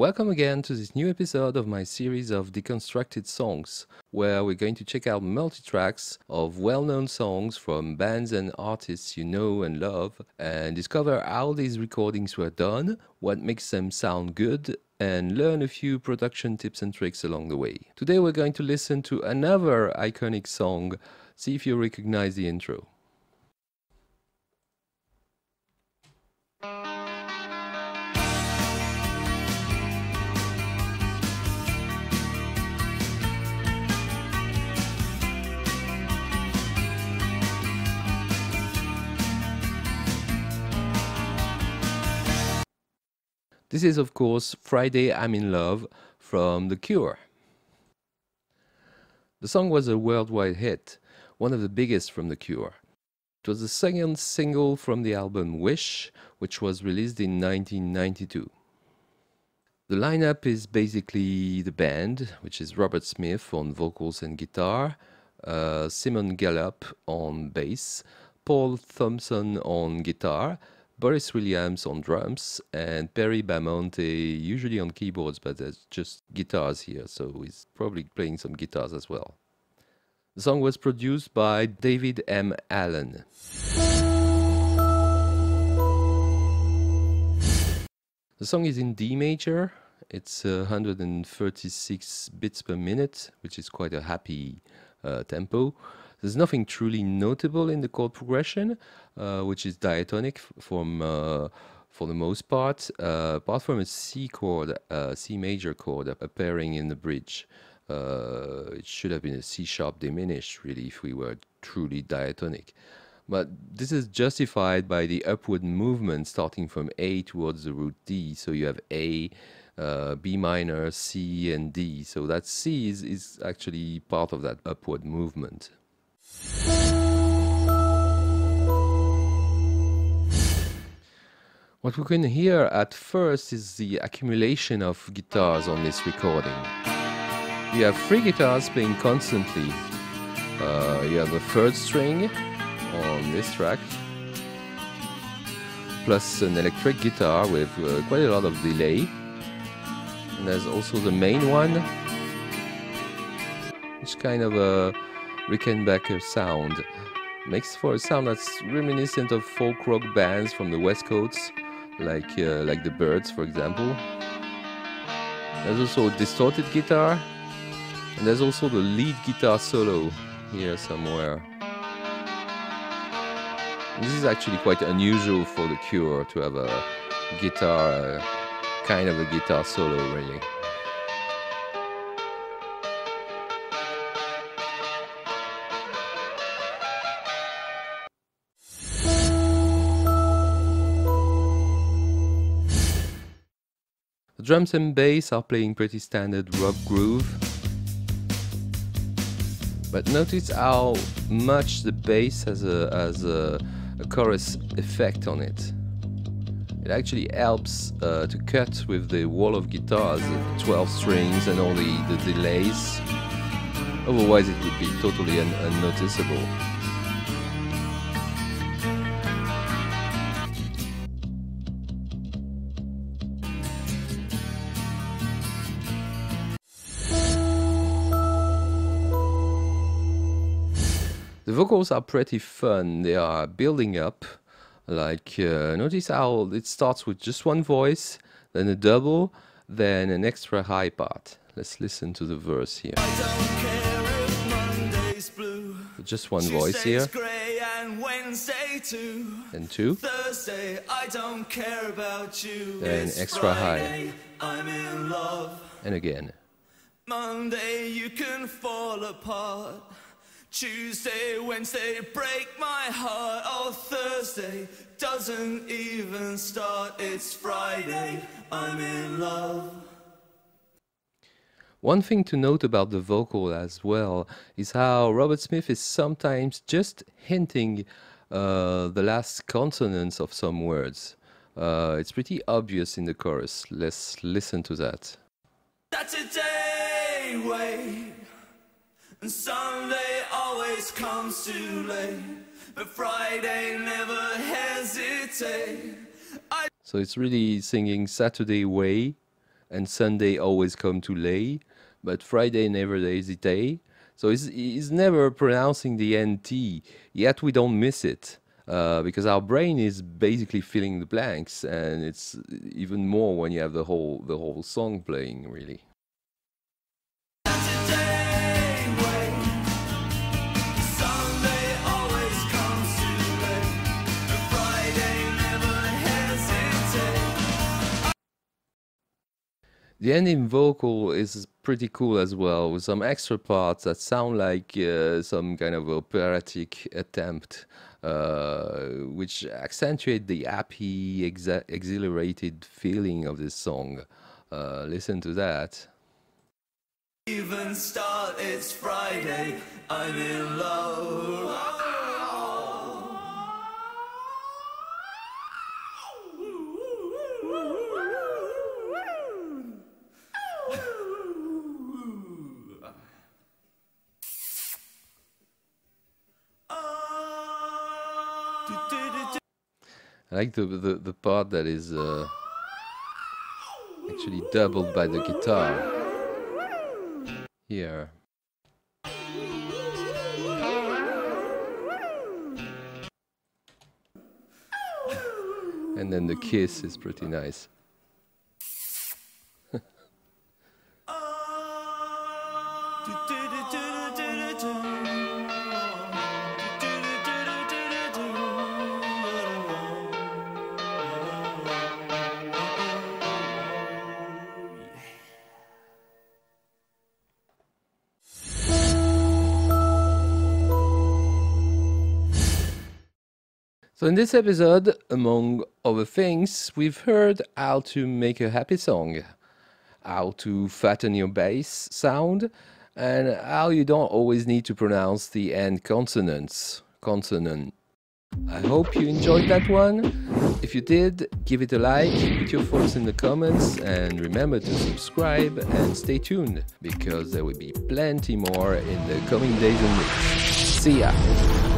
Welcome again to this new episode of my series of deconstructed songs, where we're going to check out multi-tracks of well-known songs from bands and artists you know and love, and discover how these recordings were done, what makes them sound good, and learn a few production tips and tricks along the way. Today we're going to listen to another iconic song. See if you recognize the intro. This is, of course, Friday I'm in Love from The Cure. The song was a worldwide hit, one of the biggest from The Cure. It was the second single from the album Wish, which was released in 1992. The lineup is basically the band, which is Robert Smith on vocals and guitar, Simon Gallup on bass, Paul Thompson on guitar, Boris Williams on drums, and Perry Bamonte usually on keyboards, but there's just guitars here, so he's probably playing some guitars as well. The song was produced by David M. Allen. The song is in D major. It's 136 beats per minute, which is quite a happy tempo. There's nothing truly notable in the chord progression, which is diatonic for the most part, apart from a C chord, C major chord appearing in the bridge. It should have been a C-sharp diminished, really, if we were truly diatonic. But this is justified by the upward movement starting from A towards the root D, so you have A, B minor, C, and D. So that C is actually part of that upward movement. What we can hear at first is the accumulation of guitars on this recording. You have three guitars playing constantly. You have a third string on this track, plus an electric guitar with quite a lot of delay. And there's also the main one, which kind of a Rickenbacker sound. Makes for a sound that's reminiscent of folk rock bands from the West Coast, like the Byrds, for example. There's also a distorted guitar, and there's also the lead guitar solo here somewhere. This is actually quite unusual for The Cure to have a guitar, kind of a guitar solo, really. The drums and bass are playing pretty standard rock groove, but notice how much the bass has a chorus effect on it. It actually helps to cut with the wall of guitars, the 12 strings and all the delays, otherwise it would be totally unnoticeable. The vocals are pretty fun. They are building up. Like, notice how it starts with just one voice, then a double, then an extra high part. Let's listen to the verse here. I don't care if Monday's blue. Just one voice here. Gray and Wednesday too. And two. Thursday, I don't care about you. Then it's extra Friday, high. I'm in love. And again. Monday, you can fall apart. Tuesday, Wednesday, break my heart. Oh, Thursday doesn't even start. It's Friday, I'm in love. One thing to note about the vocal as well is how Robert Smith is sometimes just hinting the last consonants of some words. It's pretty obvious in the chorus. Let's listen to that. That's a day way. And Sunday always comes too late, but Friday never hesitate. So it's really singing Saturday way and Sunday always come too late, but Friday never hesitate. So he's never pronouncing the NT, yet we don't miss it, because our brain is basically filling the blanks, and it's even more when you have the whole song playing, really. The ending vocal is pretty cool as well, with some extra parts that sound like some kind of operatic attempt, which accentuate the happy, exhilarated feeling of this song. Listen to that. Even start, it's Friday, I'm in love. I like the part that is actually doubled by the guitar here. And then the kiss is pretty nice. So in this episode, among other things, we've heard how to make a happy song, how to fatten your bass sound, and how you don't always need to pronounce the end consonants. I hope you enjoyed that one. If you did, give it a like, put your thoughts in the comments, and remember to subscribe and stay tuned, because there will be plenty more in the coming days and weeks. See ya!